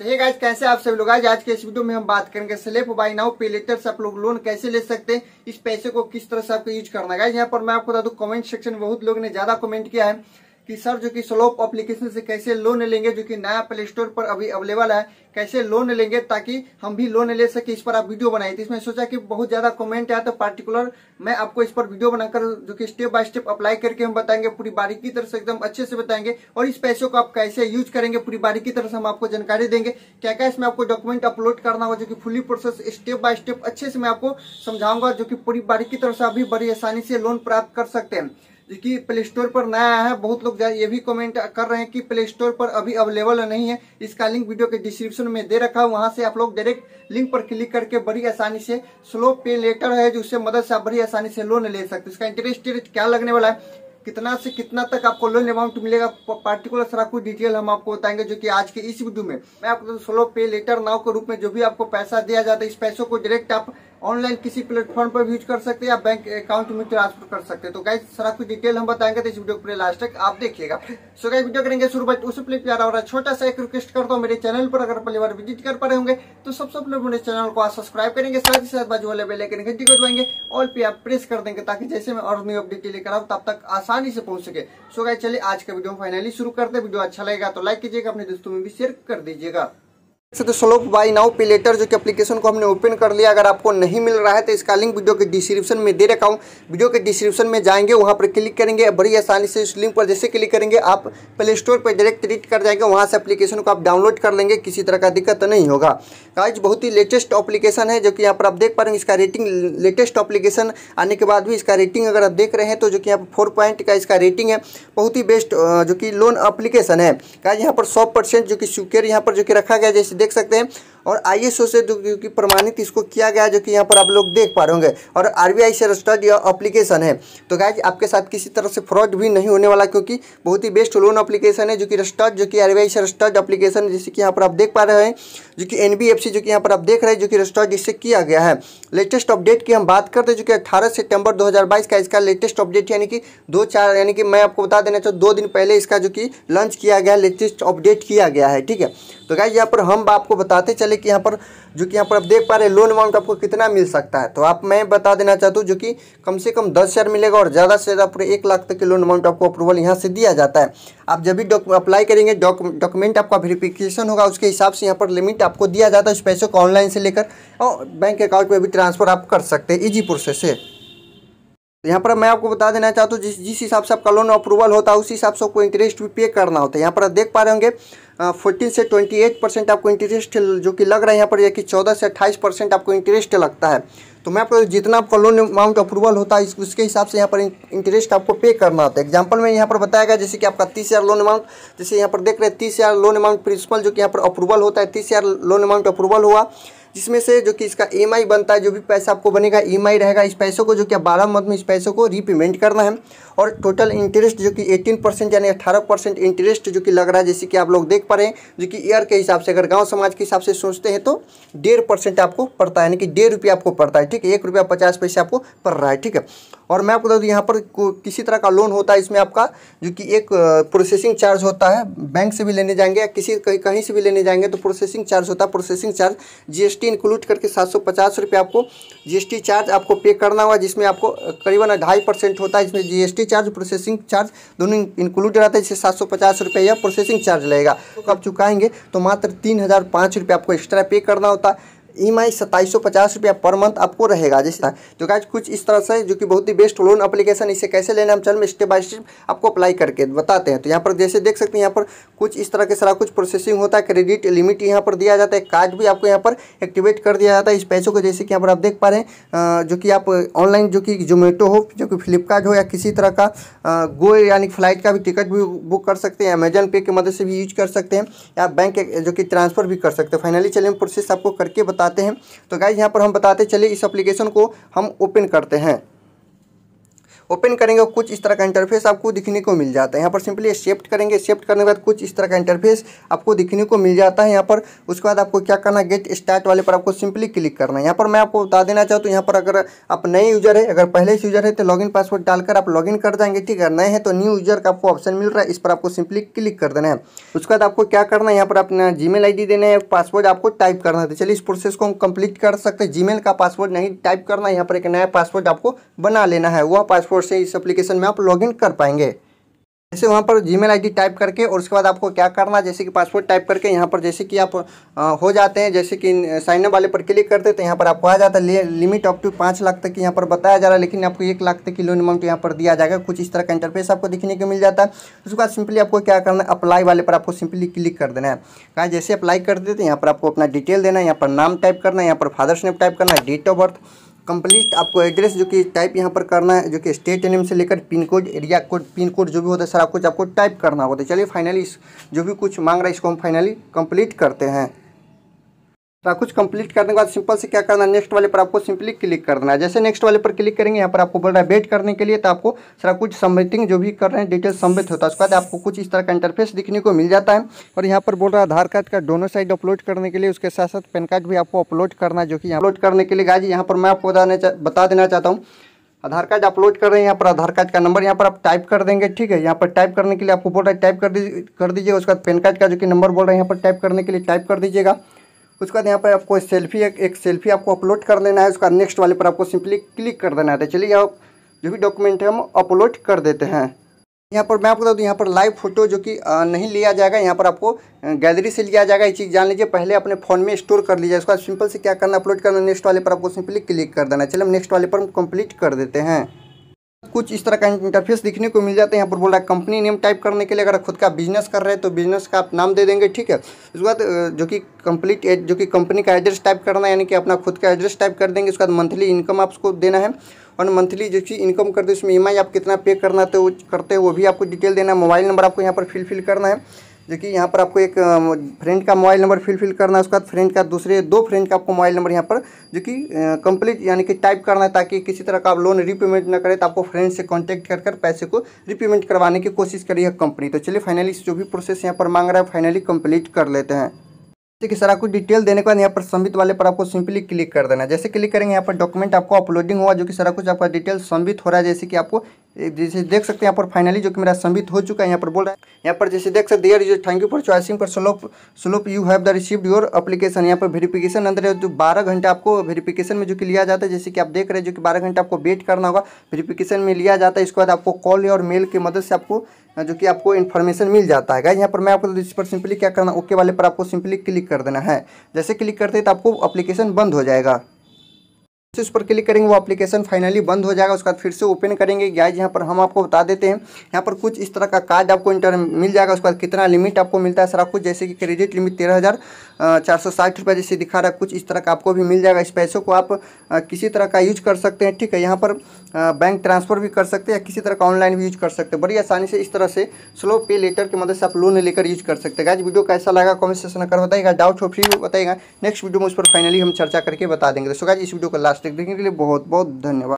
चलिए गाइज कैसे आप सभी लोग, आज के इस वीडियो में हम बात करेंगे slope buy now pay later से आप लोग लोन कैसे ले सकते हैं, इस पैसे को किस तरह से आपको यूज करना है। गाइज यहाँ पर मैं आपको बता दूं कमेंट सेक्शन में बहुत लोग ने ज्यादा कमेंट किया है कि सर जो कि स्लोप एप्लीकेशन से कैसे लोन लेंगे, जो कि नया प्ले स्टोर पर अभी अवेलेबल है, कैसे लोन लेंगे ताकि हम भी लोन ले सके, इस पर आप वीडियो बनाए। तो इसमें सोचा कि बहुत ज्यादा कमेंट आया तो पार्टिकुलर मैं आपको इस पर वीडियो बनाकर जो कि स्टेप बाय स्टेप अप्लाई करके हम बताएंगे, पूरी बारीकी तरह से एकदम अच्छे से बताएंगे और इस पैसों को आप कैसे यूज करेंगे पूरी बारीकी तरह से हम आपको जानकारी देंगे। क्या क्या इसमें आपको डॉक्यूमेंट अपलोड करना होगा, जो कि fully process step by step अच्छे से मैं आपको समझाऊंगा, जो कि पूरी बारीकी तरह से आप भी बड़ी आसानी से लोन प्राप्त कर सकते हैं। देखिए प्ले स्टोर पर नया है, बहुत लोग ये भी कमेंट कर रहे हैं कि प्ले स्टोर पर अभी अवेलेबल नहीं है। इसका लिंक वीडियो के डिस्क्रिप्शन में दे रखा है, वहां से आप लोग डायरेक्ट लिंक पर क्लिक करके बड़ी आसानी से स्लोप पे लेटर है जो उससे मदद से आप बड़ी आसानी से लोन ले सकते हैं। इसका इंटरेस्ट रेट क्या लगने वाला है, कितना से कितना तक आपको लोन अमाउंट मिलेगा, पार्टिकुलर सारा कुछ डिटेल हम आपको बताएंगे, जो कि आज के इस वीडियो में मैं आपको स्लोप पे लेटर नाउ के रूप में जो भी आपको पैसा दिया जाता है, इस पैसों को डायरेक्ट आप ऑनलाइन किसी प्लेटफॉर्म पर यूज कर सकते हैं या बैंक अकाउंट में ट्रांसफर कर सकते हैं। तो गाइस सारा कुछ डिटेल हम बताएंगे, तो इस वीडियो पूरे लास्ट तक आप देखिएगा। सो गाइस वीडियो करेंगे शुरू, बट उससे पहले प्यारा और छोटा सा एक रिक्वेस्ट करता हूँ, मेरे चैनल पर अगर पहली बार विजिट कर पा रहे होंगे तो सबसे पहले मेरे चैनल को सब्सक्राइब करेंगे, साथ ही साथ बाजू वाले बेल आइकन घंटी को दबाएंगे और पे आप प्रेस कर देंगे ताकि जैसे मैं और न्यू अपडेट लेकर आऊँ तब तक आसानी से पहुंच सके। सो गाइस चलिए आज का वीडियो फाइनली शुरू करते हैं। वीडियो अच्छा लगेगा तो लाइक कीजिएगा, अपने दोस्तों में भी शेयर कर दीजिएगा। तो slope buy now pay later जो कि एप्लीकेशन को हमने ओपन कर लिया, अगर आपको नहीं मिल रहा है तो इसका लिंक वीडियो के डिस्क्रिप्शन में दे रखा हूँ। वीडियो के डिस्क्रिप्शन में जाएंगे, वहाँ पर क्लिक करेंगे, बड़ी आसानी से इस लिंक पर जैसे क्लिक करेंगे आप प्ले स्टोर पर डायरेक्ट रीड कर जाएंगे, वहाँ से एप्लीकेशन को आप डाउनलोड कर लेंगे, किसी तरह का दिक्कत नहीं होगा। गाइज बहुत ही लेटेस्ट एप्लीकेशन है जो कि यहाँ पर आप देख पा रहे हैं, इसका रेटिंग लेटेस्ट एप्लीकेशन आने के बाद भी इसका रेटिंग अगर आप देख रहे हैं तो जो कि यहाँ पर 4 पॉइंट का इसका रेटिंग है, बहुत ही बेस्ट जो कि लोन एप्लीकेशन है। गाइज यहाँ पर 100% जो कि सिक्योर यहाँ पर जो कि रखा गया, जैसे देख सकते हैं, और ISO से जो कि प्रमाणित इसको किया गया, जो कि यहाँ पर आप लोग देख पा रहे होंगे, और RBI से रजिस्टर्ड यह एप्लीकेशन है। तो गाइज आपके साथ किसी तरह से फ्रॉड भी नहीं होने वाला, क्योंकि बहुत ही बेस्ट लोन एप्लीकेशन है जो कि रजिस्टर्ड, जो कि RBI से रजिस्टर्ड एप्लीकेशन, जैसे कि यहाँ पर आप देख पा रहे हैं, जो कि NBFC जो कि यहाँ पर आप देख रहे हैं, जो कि रजिस्टर्ड इससे किया गया है। लेटेस्ट अपडेट की हम बात करते हैं, जो कि 18 सितंबर 2022 का इसका लेटेस्ट अपडेट, यानी कि 2/4 यानी कि मैं आपको बता देना चाहूँ 2 दिन पहले इसका जो कि लॉन्च किया गया है, लेटेस्ट अपडेट किया गया है। ठीक है, तो गाइज यहाँ पर हम आपको बताते चले कि यहाँ पर जो कि यहाँ पर आप देख पा रहे हैं लोन अमाउंट आपको कितना मिल सकता है। तो आप मैं बता देना चाहता हूँ जो कि कम से कम 10,000 मिलेगा और ज़्यादा से ज़्यादा पूरे 1 लाख तक के लोन अमाउंट आपको अप्रूवल यहाँ से दिया जाता है। आप जब भी अप्लाई करेंगे, डॉक्यूमेंट आपका वेरिफिकेशन होगा, उसके हिसाब से यहाँ पर लिमिट आपको दिया जाता है। इस पैसों को ऑनलाइन से लेकर और बैंक अकाउंट में भी ट्रांसफर आप कर सकते हैं, ईजी प्रोसेस है। यहाँ पर मैं आपको बता देना चाहता हूँ जिस हिसाब से आपका लोन अप्रूवल होता है उस हिसाब से आपको इंटरेस्ट भी पे करना होता है। यहाँ पर आप देख पा रहे होंगे 14 से 28% आपको इंटरेस्ट जो कि लग रहा है यहाँ पर, या कि 14 से 28% आपको इंटरेस्ट लगता है। तो मैं आपको जितना आपका लोन अमाउंट अप्रूवल होता है उसके हिसाब से यहाँ पर इंटरेस्ट आपको पे करना होता है। एग्जांपल में यहाँ पर बताया गया, जैसे कि आपका 30,000 लोन अमाउंट, जैसे यहाँ पर देख रहे हैं 30,000 लोन अमाउंट प्रिंसिपल जो कि यहाँ पर अप्रूवल होता है, 30,000 लोन अमाउंट अप्रूवल हुआ, जिसमें से जो कि इसका EMI बनता है, जो भी पैसा आपको बनेगा EMI रहेगा। इस पैसों को जो कि 12 मंथ में इस पैसों को रीपेमेंट करना है, और टोटल इंटरेस्ट जो कि 18% यानी 18% इंटरेस्ट जो कि लग रहा है, जैसे कि आप लोग देख पा रहे हैं, जो कि ईयर के हिसाब से अगर गांव समाज के हिसाब से सोचते हैं तो 1.5% आपको पड़ता है, यानी कि 1.5 रुपये आपको पड़ता है। ठीक है, 1.50 रुपये आपको पड़ रहा है। ठीक है, और मैं आपको बता दूँ यहाँ पर किसी तरह का लोन होता है, इसमें आपका जो कि एक प्रोसेसिंग चार्ज होता है, बैंक से भी लेने जाएंगे या किसी कहीं से भी लेने जाएंगे तो प्रोसेसिंग चार्ज होता है। प्रोसेसिंग चार्ज GST इंक्लूड करके 750 रुपये आपको GST चार्ज आपको पे करना हुआ, जिसमें आपको करीबन 2.5% होता है, इसमें GST चार्ज प्रोसेसिंग चार्ज दोनों इंक्लूड रहता है, जिससे 750 रुपये या प्रोसेसिंग चार्ज लगेगा। तो आप चुकाएंगे तो मात्र 3,005 रुपये आपको एक्स्ट्रा पे करना होता है। EMI 2,750 रुपये पर मंथ आपको रहेगा जैसा। तो गाइज कुछ इस तरह से जो कि बहुत ही बेस्ट लोन एप्लीकेशन, इसे कैसे लेना हम चल में स्टेप बाय स्टेप आपको अप्लाई करके बताते हैं। तो यहाँ पर जैसे देख सकते हैं यहाँ पर कुछ इस तरह के सारा कुछ प्रोसेसिंग होता है, क्रेडिट लिमिट यहाँ पर दिया जाता है, कार्ड भी आपको यहाँ पर एक्टिवेट कर दिया जाता है। इस पैसों को जैसे कि यहाँ पर आप देख पा रहे हैं जो कि आप ऑनलाइन जो कि जोमेटो हो, जो कि फ्लिपकार्ट हो, या किसी तरह का गो यानी फ्लाइट का भी टिकट भी बुक कर सकते हैं, अमेजन पे की मदद से भी यूज कर सकते हैं, या बैंक जो कि ट्रांसफर भी कर सकते हैं। फाइनली चलिए हम प्रोसेस आपको करके बताते हैं। तो गाइज यहाँ पर हम बताते चले इस एप्लीकेशन को हम ओपन करते हैं। ओपन करेंगे कुछ इस तरह का इंटरफेस आपको दिखने को मिल जाता है। यहाँ पर सिंपली शिफ्ट करेंगे, शिफ्ट करने के बाद कुछ इस तरह का इंटरफेस आपको दिखने को मिल जाता है। यहाँ पर उसके बाद आपको क्या करना है, गेट स्टार्ट वाले पर आपको सिंपली क्लिक करना है। यहाँ पर मैं आपको बता देना चाहूँ तो यहाँ पर अगर आप नए यूजर है, अगर पहले से यूजर है तो लॉगिन पासवर्ड डालकर आप लॉगिन कर जाएंगे, ठीक है। नए हैं तो न्यू यूजर का आपको ऑप्शन मिल रहा है, इस पर आपको सिंपली क्लिक कर देना है। उसके बाद आपको क्या करना है, यहाँ पर अपना जीमेल आईडी देना है, पासवर्ड आपको टाइप करना है। तो चलिए इस प्रोसेस को हम कंप्लीट कर सकते हैं। जीमेल का पासवर्ड नहीं टाइप करना है, यहाँ पर एक नया पासवर्ड आपको बना लेना है, वह पासवर्ड से इस एप्लीकेशन में आप लॉगिन कर पाएंगे। जैसे वहाँ पर जीमेल आईडी टाइप करके और उसके बाद आपको क्या करना है, जैसे कि पासवर्ड टाइप करके यहाँ पर जैसे कि आप हो जाते हैं, जैसे कि साइन अप वाले पर क्लिक करते हैं तो यहाँ पर आपको आ जाता है लिमिट अप टू 5 लाख तक यहाँ पर बताया जा रहा है, लेकिन आपको 1 लाख तक की लोन अमाउंट यहाँ पर दिया जाएगा। कुछ इस तरह का इंटरफेस आपको दिखने को मिल जाता है। उसके बाद सिंपली आपको क्या करना है, अप्लाई वाले पर आपको सिंपली क्लिक कर देना है। कहा जैसे अप्लाई कर देते हैं यहाँ पर आपको अपना डिटेल देना है, यहाँ पर नाम टाइप करना है, यहाँ पर फादर्स नेम टाइप करना है, डेट ऑफ बर्थ कंप्लीट आपको एड्रेस जो कि टाइप यहाँ पर करना है, जो कि स्टेट नेम से लेकर pin code, area code, pin code जो भी होता है सारा कुछ आपको टाइप करना होता है। चलिए फाइनली इस जो भी कुछ मांग रहा है इसको हम फाइनली कंप्लीट करते हैं। तो कुछ कंप्लीट करने के बाद सिंपल से क्या करना है, नेक्स्ट वाले पर आपको सिंपली क्लिक करना है। जैसे नेक्स्ट वाले पर क्लिक करेंगे यहाँ पर आपको बोल रहा है वेट करने के लिए, तो आपको सारा कुछ सबमिटिंग जो भी कर रहे हैं डिटेल सबमिट होता है। उसके बाद आपको कुछ इस तरह का इंटरफेस दिखने को मिल जाता है। और यहाँ पर बोल रहा है आधार कार्ड का दोनों साइड अपलोड करने के लिए, उसके साथ साथ पैन कार्ड भी आपको अपलोड करना है, जो कि अपलोड करने के लिए गाजी यहाँ पर मैं आपको बता देना चाहता हूँ आधार कार्ड अपलोड कर रहे हैं। यहाँ पर आधार कार्ड का नंबर यहाँ पर आप टाइप कर देंगे, ठीक है। यहाँ पर टाइप करने के लिए आपको बोल रहा है टाइप कर दीजिए। उसके बाद पैन कार्ड का जो कि नंबर बोल रहे हैं यहाँ पर टाइप करने के लिए टाइप कर दीजिएगा। उसके बाद यहाँ पर आपको सेल्फी एक सेल्फी आपको अपलोड कर लेना है। उसका नेक्स्ट वाले पर आपको सिंपली क्लिक कर देना है। तो चलिए आप जो भी डॉक्यूमेंट है हम अपलोड कर देते हैं। यहाँ पर मैं आपको बता दूँ यहाँ पर लाइव फोटो जो कि नहीं लिया जाएगा, यहाँ पर आपको गैलरी से लिया जाएगा। ये चीज़ जान लीजिए, पहले अपने फ़ोन में स्टोर कर लीजिए। उसके बाद सिंपल से क्या करना, अपलोड करना, नेक्स्ट वाले पर आपको सिंपली क्लिक कर देना है। चलिए हम नेक्स्ट वाले पर हम कंप्लीट कर देते हैं। कुछ इस तरह का इंटरफेस दिखने को मिल जाता है। यहाँ पर बोल रहा है कंपनी नेम टाइप करने के लिए, अगर खुद का बिजनेस कर रहे हैं तो बिजनेस का आप नाम दे देंगे, ठीक है। उसके बाद जो कि कंप्लीट जो कि कंपनी का एड्रेस टाइप करना है, यानी कि अपना खुद का एड्रेस टाइप कर देंगे। उसके बाद मंथली इनकम आपको देना है, और मंथली जो कि इनकम करते हैं उसमें EMI आप कितना पे करना तो करते हैं वो भी आपको डिटेल देना है। मोबाइल नंबर आपको यहाँ पर फिल करना है, जो कि यहाँ पर आपको एक फ्रेंड का मोबाइल नंबर फिल करना है। उसके बाद फ्रेंड का दो फ्रेंड का आपको मोबाइल नंबर यहाँ पर जो कि कंप्लीट यानी कि टाइप करना है, ताकि किसी तरह का आप लोन रीपेमेंट ना करें, तो आपको फ्रेंड से कांटेक्ट कर पैसे को रीपेमेंट करवाने की कोशिश करिए कंपनी। तो चलिए फाइनली जो भी प्रोसेस यहाँ पर मांग रहा है फाइनली कंप्लीट कर लेते हैं। देखिए सारा कुछ डिटेल देने के बाद यहाँ पर सबमिट वाले पर आपको सिंपली क्लिक कर देना है। जैसे क्लिक करेंगे यहाँ पर डॉक्यूमेंट आपको अपलोडिंग हुआ, जो कि सारा कुछ आपका डिटेल सबमिट हो रहा है। जैसे कि आपको जैसे देख सकते हैं यहाँ पर फाइनली जो कि मेरा सबमिट हो चुका है। यहाँ पर बोल रहा है यहाँ पर जैसे देख सकते हैं, थैंक यू फॉर चॉइसिंग पर slope you have the received your application. यहाँ पर वेरिफिकेशन अंदर जो 12 घंटा आपको वेरिफिकेशन में जो कि लिया जाता है, जैसे कि आप देख रहे हैं जो कि 12 घंटा आपको वेट करना होगा, वेरिफिकेशन में लिया जाता है। इसके बाद आपको कॉल और मेल की मदद से आपको जो कि आपको इन्फॉर्मेशन मिल जाता है। यहाँ पर मैं आपको इस पर सिंपली क्या करना, ओके वाले पर आपको सिंपली क्लिक कर देना है। जैसे क्लिक करते हैं तो आपको एप्लीकेशन बंद हो जाएगा। उस पर क्लिक करेंगे वो एप्लीकेशन फाइनली बंद हो जाएगा। उसके बाद फिर से ओपन करेंगे गाइज। यहाँ पर हम आपको बता देते हैं यहाँ पर कुछ इस तरह का कार्ड आपको इंटर मिल जाएगा। उसके बाद कितना लिमिट आपको मिलता है सारा कुछ, जैसे कि क्रेडिट लिमिट 13,460 रुपये जैसे दिखा रहा है, कुछ इस तरह का आपको भी मिल जाएगा। इस पैसों को आप किसी तरह का यूज कर सकते हैं, ठीक है। यहाँ पर बैंक ट्रांसफर भी कर सकते हैं या किसी तरह का ऑनलाइन भी यूज कर सकते हैं। बड़ी आसानी से इस तरह से स्लो पे लेटर की मदद से आप लोन लेकर यूज कर सकते हैं। गाइज वीडियो कैसा लगा कमेंट सेक्शन में कर बताइएगा, डाउट हो फ्री बताइएगा। नेक्स्ट वीडियो में उस पर फाइनली हम चर्चा करके बता देंगे। तो गाइज इस वीडियो को लास्ट देखने के लिए बहुत बहुत धन्यवाद।